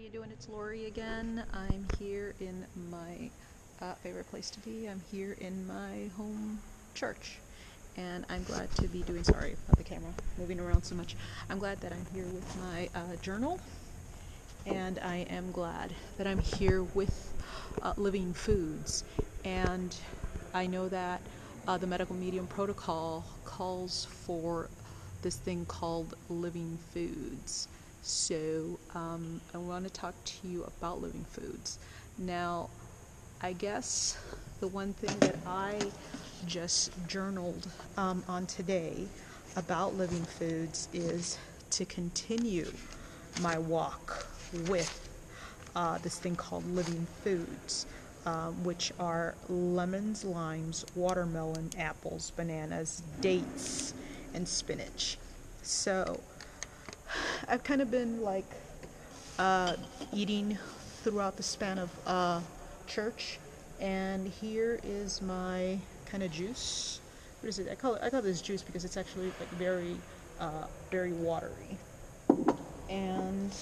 you doing? It's Lori again. I'm here in my favorite place to be. I'm here in my home church, and I'm glad to be doing, sorry about the camera moving around so much, I'm glad that I'm here with my journal, and I am glad that I'm here with Living Foods. And I know that the Medical Medium Protocol calls for this thing called Living Foods. So I want to talk to you about Living Foods. Now, I guess the one thing that I just journaled on today about Living Foods is to continue my walk with this thing called Living Foods, which are lemons, limes, watermelon, apples, bananas, dates, and spinach. So I've kind of been like eating throughout the span of church, and here is my kind of juice. What is it? I call this juice because it's actually like very watery. And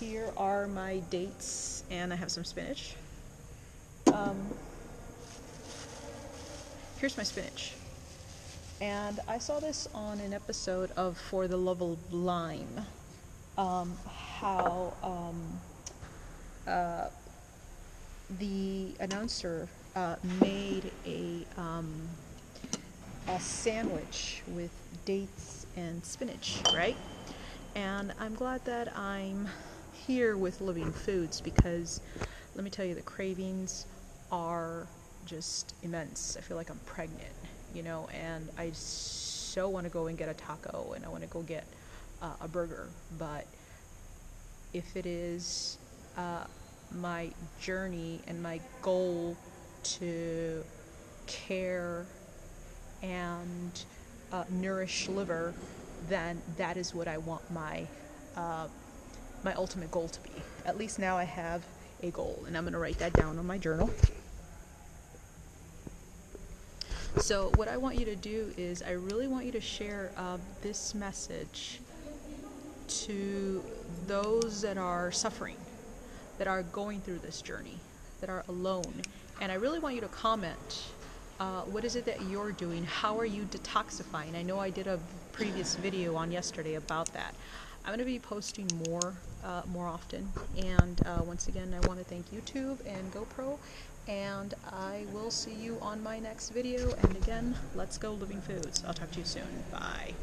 here are my dates, and I have some spinach. Here's my spinach. And I saw this on an episode of For the Love of Lime, how the announcer made a sandwich with dates and spinach, right? And I'm glad that I'm here with Living Foods, because let me tell you, the cravings are just immense. I feel like I'm pregnant, you know, and I so want to go and get a taco, and I want to go get a burger. But if it is my journey and my goal to care and nourish liver, then that is what I want my my ultimate goal to be. At least now I have a goal, and I'm going to write that down on my journal. So what I want you to do is, I really want you to share this message to those that are suffering, that are going through this journey, that are alone. And I really want you to comment, what is it that you're doing? How are you detoxifying? I know I did a previous video on yesterday about that. I'm going to be posting more often, and once again, I want to thank YouTube and GoPro, and I will see you on my next video. And again, let's go Living Foods. I'll talk to you soon. Bye.